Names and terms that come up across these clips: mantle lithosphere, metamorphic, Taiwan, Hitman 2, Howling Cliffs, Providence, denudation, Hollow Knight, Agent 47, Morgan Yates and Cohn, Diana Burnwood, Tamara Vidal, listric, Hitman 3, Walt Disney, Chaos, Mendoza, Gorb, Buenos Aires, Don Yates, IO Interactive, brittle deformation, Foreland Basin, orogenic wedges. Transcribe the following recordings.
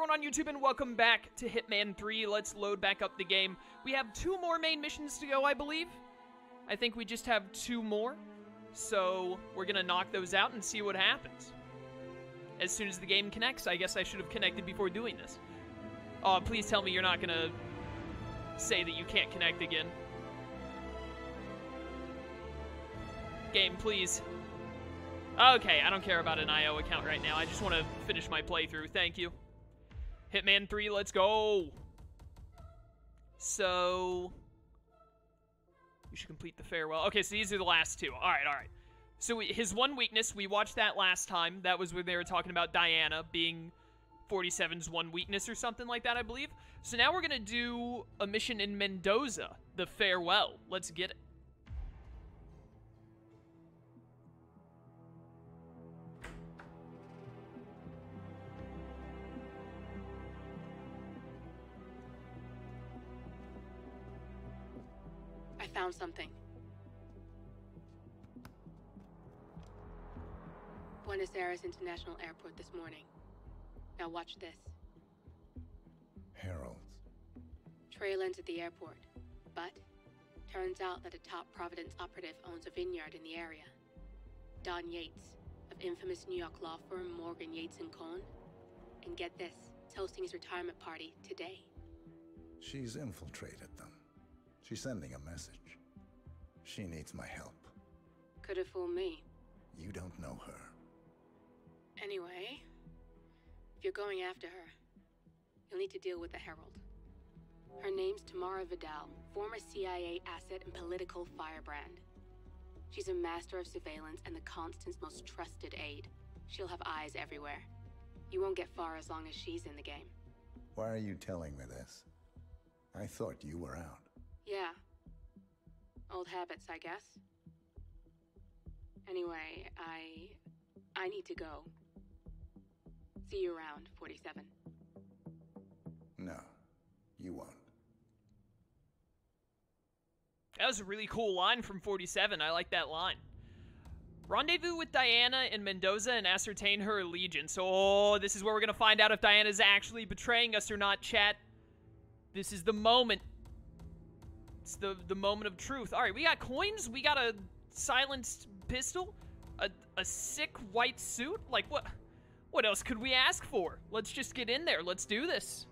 everyone on YouTube, and welcome back to Hitman 3. Let's load back up the game. We have 2 more main missions to go, I believe. I think we just have 2 more. So we're going to knock those out and see what happens. As soon as the game connects. I guess I should have connected before doing this. Oh, please tell me you're not going to say that you can't connect again. Game, please. Okay, I don't care about an IO account right now. I just want to finish my playthrough. Thank you. Hitman 3, let's go. So, you should complete the farewell. Okay, so these are the last 2. All right, all right. So his one weakness, we watched that last time. That was where they were talking about Diana being 47's one weakness or something like that, I believe. So now we're going to do a mission in Mendoza, the farewell. Let's get it. Found something. Buenos Aires International Airport this morning. Now watch this. Heralds. Trail ends at the airport, but turns out that a top Providence operative owns a vineyard in the area. Don Yates, of infamous New York law firm Morgan Yates and Cohn, and get this, is hosting his retirement party today. She's infiltrated them. She's sending a message. She needs my help. Could have fooled me. You don't know her. Anyway, if you're going after her, you'll need to deal with the Herald. Her name's Tamara Vidal, former CIA asset and political firebrand. She's a master of surveillance and the Constant's most trusted aide. She'll have eyes everywhere. You won't get far as long as she's in the game. Why are you telling me this? I thought you were out. Yeah. Old habits, I guess. Anyway, I need to go. See you around, 47. No, you won't. That was a really cool line from 47. I like that line. Rendezvous with Diana in Mendoza and ascertain her allegiance. Oh, this is where we're going to find out if Diana's actually betraying us or not, chat. This is the moment. It's the moment of truth. All right, we got coins. We got a silenced pistol, a sick white suit. Like, what else could we ask for? Let's just get in there. Let's do this.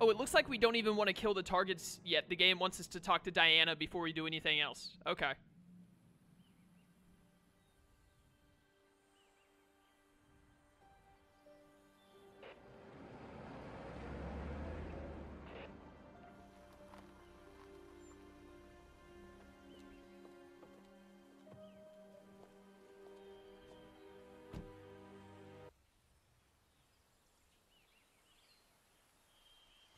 Oh, it looks like we don't even want to kill the targets yet. The game wants us to talk to Diana before we do anything else. Okay.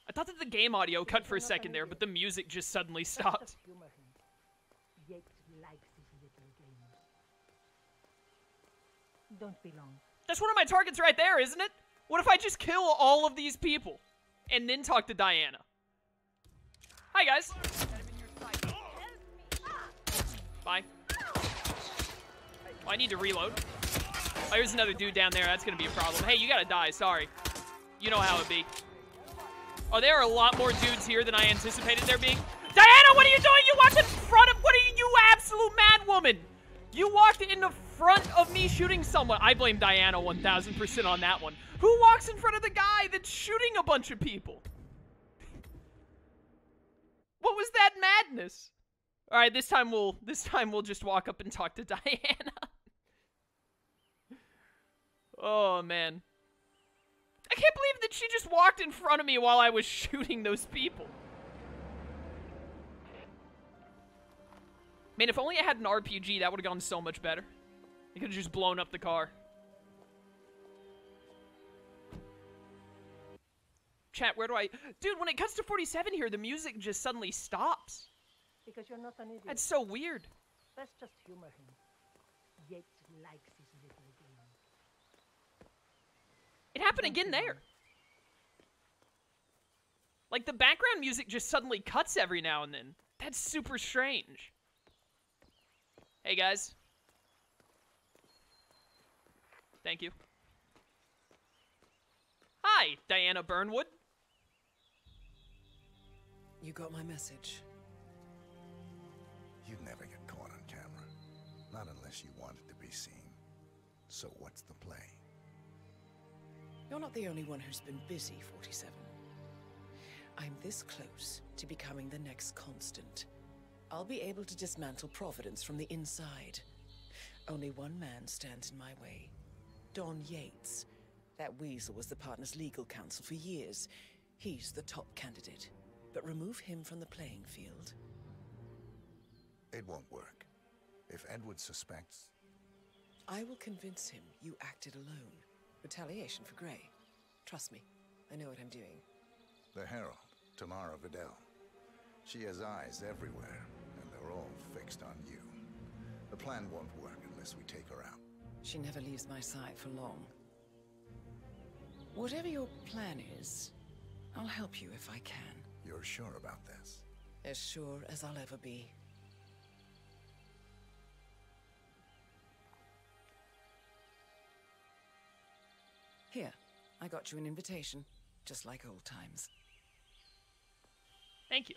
I thought that the game audio cut for a second there, but the music just suddenly stopped. That's one of my targets right there, isn't it? What if I just kill all of these people and then talk to Diana? Hi, guys. Bye. Oh, I need to reload. Oh, here's another dude down there. That's going to be a problem. Hey, you got to die. Sorry. You know how it be. Oh, there are a lot more dudes here than I anticipated there being. Diana, what are you doing? You walked in front of... What are you, absolute mad woman? You walked in the front of me shooting someone. I blame Diana 1,000% on that one. Who walks in front of the guy that's shooting a bunch of people? What was that madness? All right, this time we'll just walk up and talk to Diana. Oh, man. I can't believe that she just walked in front of me while I was shooting those people. Man, if only I had an RPG, that would have gone so much better. I could have just blown up the car. Chat, where do I... Dude, when it cuts to 47 here, the music just suddenly stops. Because you're not an idiot. That's so weird. That's just humor him. Yates likes his little game. It happened again there. Like, the background music just suddenly cuts every now and then. That's super strange. Hey, guys. Thank you. Hi, Diana Burnwood. You got my message. You'd never get caught on camera. Not unless you wanted to be seen. So what's the play? You're not the only one who's been busy, 47. I'm this close to becoming the next constant. I'll be able to dismantle Providence from the inside. Only one man stands in my way. Don Yates. That weasel was the partner's legal counsel for years. He's the top candidate. But remove him from the playing field. It won't work. If Edward suspects... I will convince him you acted alone. Retaliation for Grey. Trust me, I know what I'm doing. The Herald, Tamara Vidal. She has eyes everywhere, and they're all fixed on you. The plan won't work unless we take her out. She never leaves my side for long. Whatever your plan is, I'll help you if I can. You're sure about this? As sure as I'll ever be. Here, I got you an invitation, just like old times. Thank you.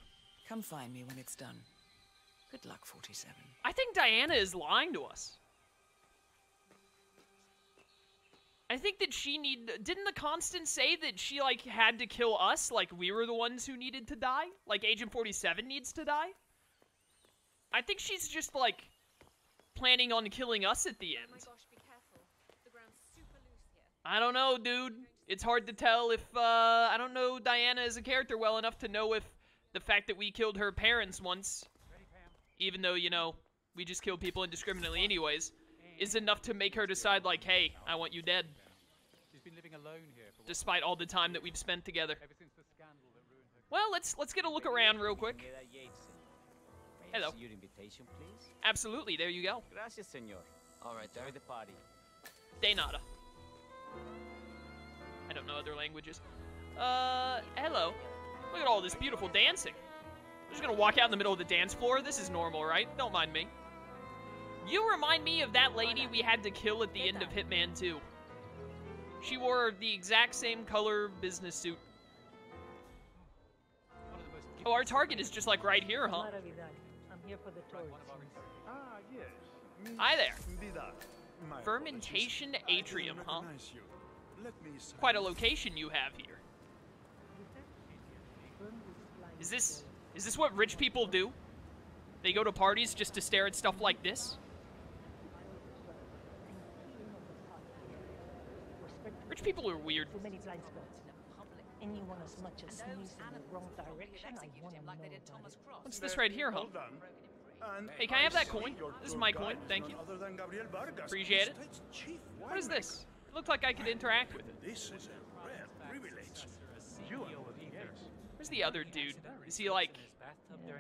Come find me when it's done. Good luck, 47. I think Diana is lying to us. I think that she didn't the Constant say that she, like, had to kill us? Like, we were the ones who needed to die? Like, Agent 47 needs to die? I think she's just, like, planning on killing us at the end. Oh my gosh, be careful. The ground's super loose here. I don't know, dude. It's hard to tell if, I don't know Diana as a character well enough to know if the fact that we killed her parents once, even though, you know, we just killed people indiscriminately anyways, is enough to make her decide, like, hey, I want you dead. She's been living alone here for despite all the time that we've spent together. Ever since the scandal that ruined her. Well, let's get a look around real quick. Hello. Your invitation, please? Absolutely, there you go. Gracias, señor. All right, there the party. De nada. I don't know other languages. Hello. Look at all this beautiful dancing. I'm just gonna walk out in the middle of the dance floor. This is normal, right? Don't mind me. You remind me of that lady we had to kill at the end of Hitman 2. She wore the exact same color business suit. Oh, our target is just like right here, huh? I'm here for the tourists. Hi there. Fermentation Atrium, huh? Quite a location you have here. Is this what rich people do? They go to parties just to stare at stuff like this? Rich people are weird. What's this right here, huh? Hey, can I have that coin? This is my coin, thank you. Appreciate it. What is this? It looked like I could interact with it. Where's the other dude? Is he like...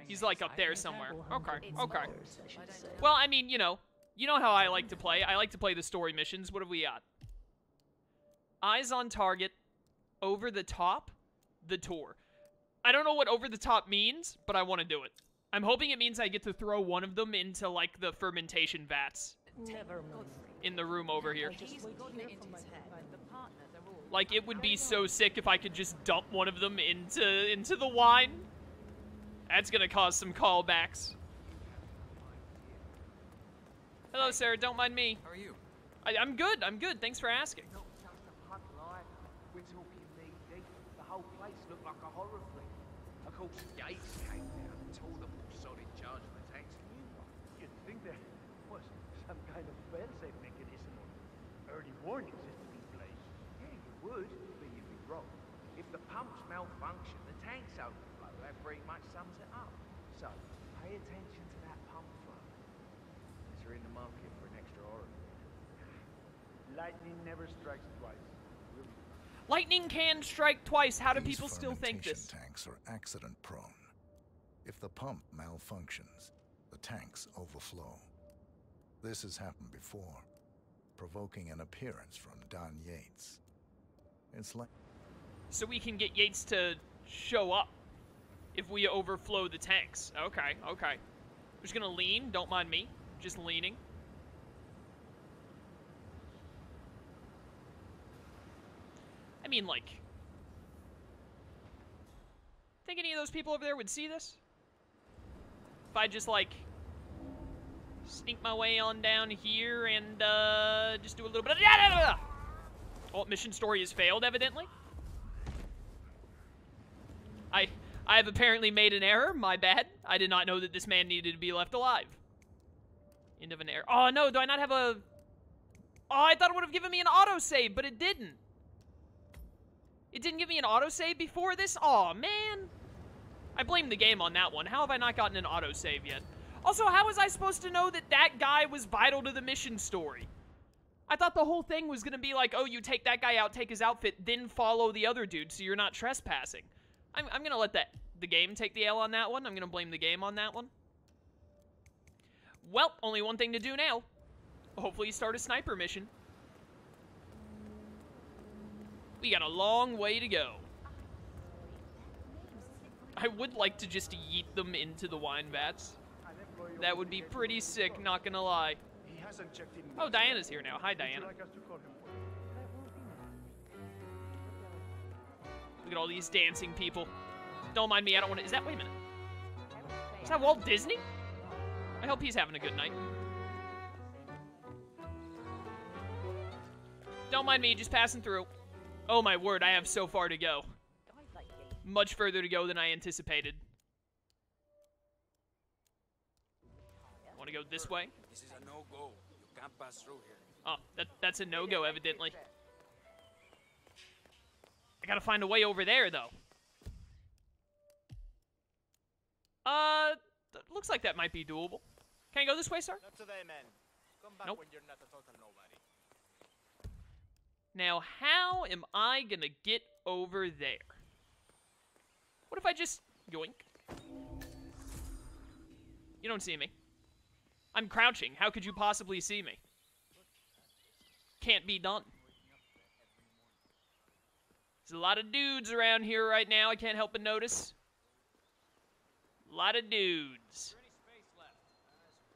He's like up there somewhere. Okay, okay. Well, I mean, you know how I like to play. I like to play the story missions. What have we got? Eyes on target, over the top, the tour. I don't know what over the top means, but I want to do it. I'm hoping it means I get to throw one of them into, like, the fermentation vats in the room over here. Like, it would be so sick if I could just dump one of them into the wine. That's gonna cause some callbacks. Hello, Sarah. Don't mind me. How are you? I'm good. I'm good. Thanks for asking. Malfunction, the tank's overflow, that pretty much sums it up. So, pay attention to that pump flow. As you're in the market for an extra order. Lightning never strikes twice. Lightning can strike twice. How do people still think this? Tanks are accident prone. If the pump malfunctions, the tanks overflow. This has happened before, provoking an appearance from Don Yates. It's like... So we can get Yates to show up if we overflow the tanks. Okay, okay. I'm just gonna lean, don't mind me. Just leaning. mean, like... Think any of those people over there would see this? If I just, like... sneak my way on down here and, just do a little bit of... Oh, mission story has failed, evidently. I have apparently made an error. My bad. I did not know that this man needed to be left alive. End of an error. Oh, no. Do I not have a... Oh, I thought it would have given me an autosave, but it didn't. It didn't give me an autosave before this? Aw, man. I blame the game on that one. How have I not gotten an autosave yet? Also, how was I supposed to know that that guy was vital to the mission story? I thought the whole thing was going to be like, oh, you take that guy out, take his outfit, then follow the other dude so you're not trespassing. I'm going to let the game take the L on that one. I'm going to blame the game on that one. Well, only one thing to do now. Hopefully you start a sniper mission. We got a long way to go. I would like to just yeet them into the wine vats. That would be pretty sick, not going to lie. Oh, Diana's here now. Hi, Diana. Look at all these dancing people. Don't mind me, I don't want to... Is that... Wait a minute. Is that Walt Disney? I hope he's having a good night. Don't mind me, just passing through. Oh my word, I have so far to go. Much further to go than I anticipated. Want to go this way? This is a no-go. You can't pass through here. Oh, that's a no-go, evidently. I gotta find a way over there, though. Looks like that might be doable. Can I go this way, sir? Not today, man. Come back when you're not a total nobody. Now, how am I gonna get over there? What if I just... yoink? You don't see me. I'm crouching. How could you possibly see me? Can't be done. There's a lot of dudes around here right now. I can't help but notice. A lot of dudes.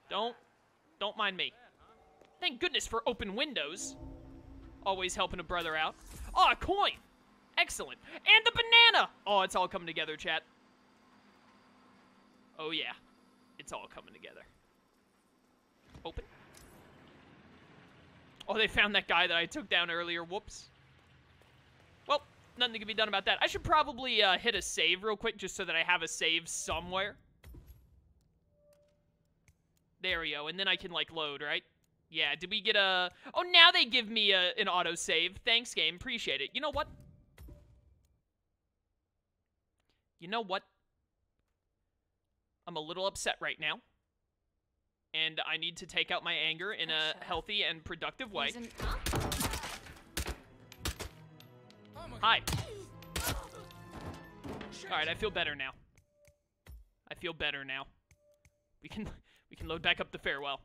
Don't mind me. Thank goodness for open windows. Always helping a brother out. Oh, a coin. Excellent. And the banana. Oh, it's all coming together, chat. Oh, yeah. It's all coming together. Open. Oh, they found that guy that I took down earlier. Whoops. Well, nothing can be done about that. I should probably hit a save real quick just so that I have a save somewhere. There we go. And then I can, like, load, right? Yeah, did we get a... Oh, now they give me an autosave. Thanks, game. Appreciate it. You know what? I'm a little upset right now. And I need to take out my anger in a healthy and productive way. Hi. Alright, I feel better now. We can load back up the farewell.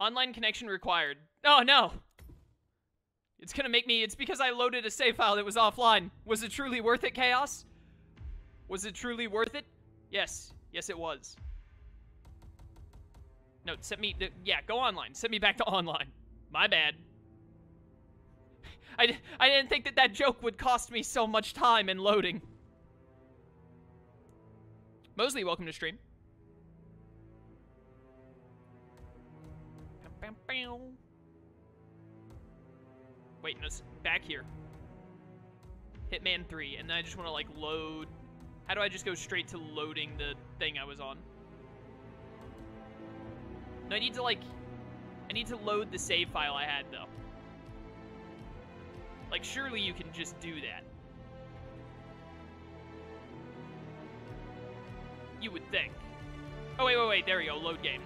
Online connection required. Oh, no. It's gonna make me... It's because I loaded a save file that was offline. Was it truly worth it, Chaos? Was it truly worth it? Yes. Yes, it was. No, send me... Yeah, go online. Send me back to online. My bad. I didn't think that that joke would cost me so much time in loading. Mosley, welcome to stream. Wait, no, back here. Hitman 3, and then I just want to, like, load... How do I just go straight to loading the thing I was on? No, I need to, like... I need to load the save file I had, though. Like, surely you can just do that. You would think. Oh, wait, there we go. Load game.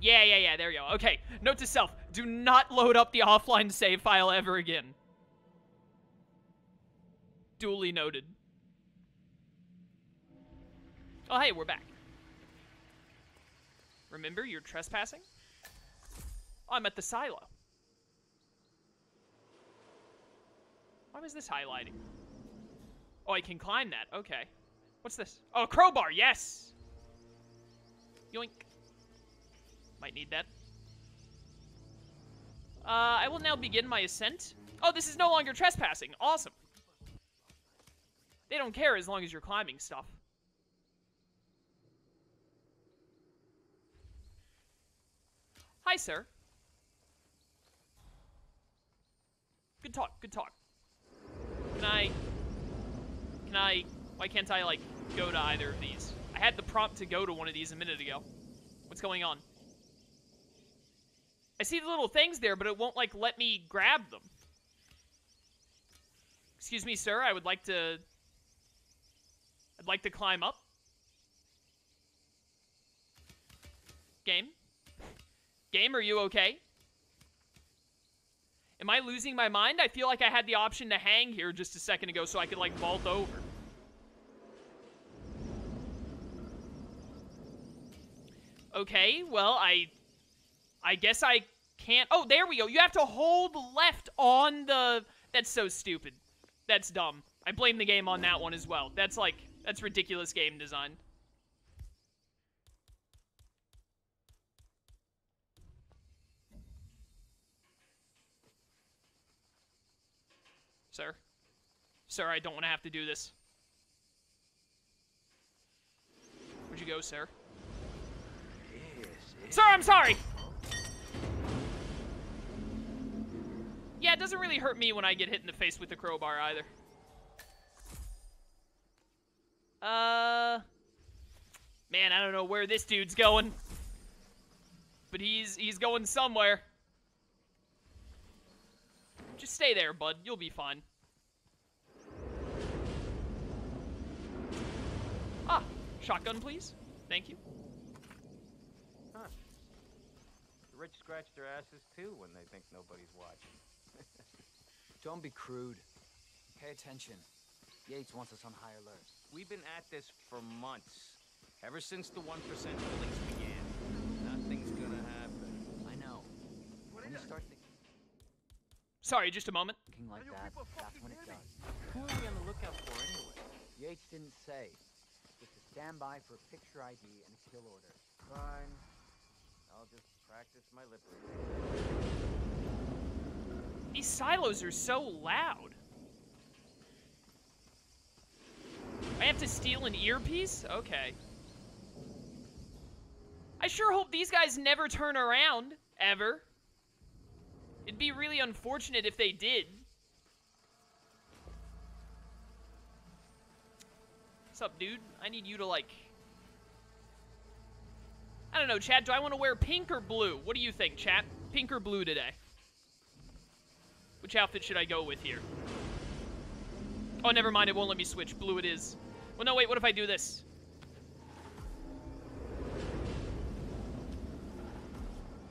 Yeah, there we go. Okay, note to self. Do not load up the offline save file ever again. Duly noted. Oh, hey, we're back. Remember, you're trespassing? Oh, I'm at the silo. Why was this highlighting? Oh, I can climb that. Okay. What's this? Oh, a crowbar. Yes! Yoink. Might need that. I will now begin my ascent. Oh, this is no longer trespassing. Awesome. They don't care as long as you're climbing stuff. Hi, sir. Good talk, good talk. Can I... Why can't I, like, go to either of these? I had the prompt to go to one of these a minute ago. What's going on? I see the little things there, but it won't, like, let me grab them. Excuse me, sir, I would like to... I'd like to climb up. Game? Game, are you okay? Am I losing my mind? I feel like I had the option to hang here just a second ago so I could, like, vault over. Okay, well, I guess I can't... Oh, there we go. You have to hold left on the... That's so stupid. That's dumb. I blame the game on that one as well. That's, like... That's ridiculous game design. Sir. Sir, I don't want to have to do this. Where'd you go, sir? Yes. Sir, I'm sorry! Yeah, it doesn't really hurt me when I get hit in the face with the crowbar, either. Man, I don't know where this dude's going. But he's going somewhere. Just stay there, bud. You'll be fine. Ah, shotgun, please. Thank you. Huh. The rich scratch their asses, too, when they think nobody's watching. Don't be crude. Pay attention. Yates wants us on high alert. We've been at this for months. Ever since the 1% killings began. Nothing's gonna happen. I know. What when you start thinking... Sorry, just a moment. Like that, that's when it does. Who are we on the lookout for anyway? Yates didn't say. Just a standby for a picture ID and a kill order. Fine. I'll just practice my lip reading. These silos are so loud. I have to steal an earpiece? Okay. I sure hope these guys never turn around. Ever. It'd be really unfortunate if they did. What's up, dude? I need you to, like... I don't know, chat. Do I want to wear pink or blue? What do you think, chat? Pink or blue today? Which outfit should I go with here? Oh, never mind. It won't let me switch. Blue it is. Well, no, wait. What if I do this?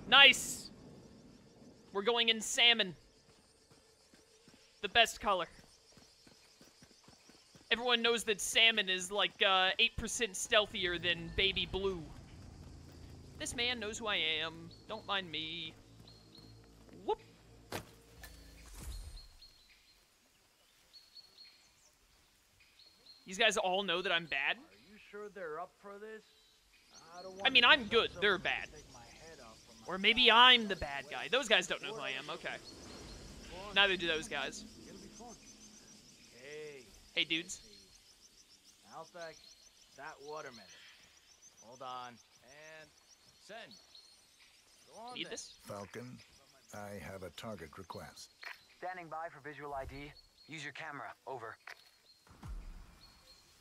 Nice! We're going in salmon. The best color. Everyone knows that salmon is like 8% stealthier than baby blue. This man knows who I am. Don't mind me. Whoop. These guys all know that I'm bad. Are you sure they're up for this? I mean, I'm good. They're bad. Or maybe I'm the bad guy. Those guys don't know who I am. Okay. Neither do those guys. Hey, dudes. Outback, that watermelon. Hold on. And send. Go on. Need this? Falcon, I have a target request. Standing by for visual ID. Use your camera. Over.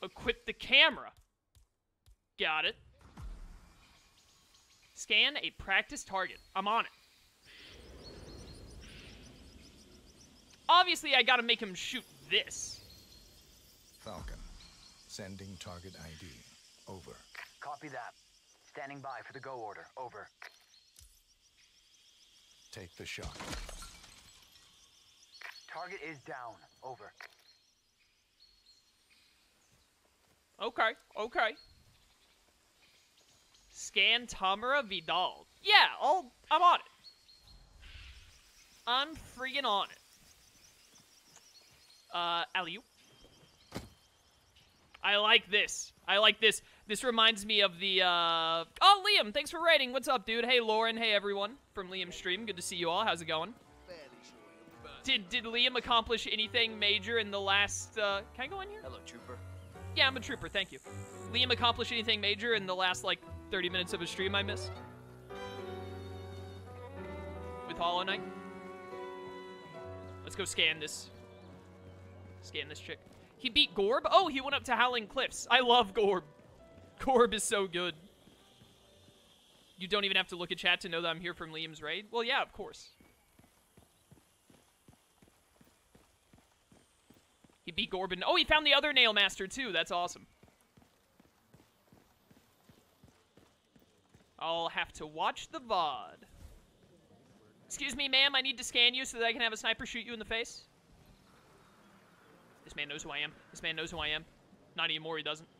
Equip the camera. Got it. Scan a practice target. I'm on it. Obviously, I gotta make him shoot this. Falcon, sending target ID. Over. Copy that. Standing by for the go order. Over. Take the shot. Target is down. Over. Okay, okay. Scan Tamara Vidal. Yeah, I'm on it. I'm freaking on it. Alley-oop. I like this. I like this. This reminds me of the, Oh, Liam, thanks for raiding. What's up, dude? Hey, Lauren. Hey, everyone from Liam's stream. Good to see you all. How's it going? Did Liam accomplish anything major in the last, can I go in here? Hello, Trooper. Yeah, I'm a Trooper, thank you. Liam accomplish anything major in the last, like, 30 minutes of a stream I missed? With Hollow Knight? Let's go scan this. Scan this chick. He beat Gorb? Oh, he went up to Howling Cliffs. I love Gorb. Gorb is so good. You don't even have to look at chat to know that I'm here from Liam's raid? Well, yeah, of course. He beat Gorbin. Oh, he found the other nail master too. That's awesome. I'll have to watch the VOD. Excuse me, ma'am. I need to scan you so that I can have a sniper shoot you in the face. This man knows who I am. This man knows who I am. Not anymore, he doesn't.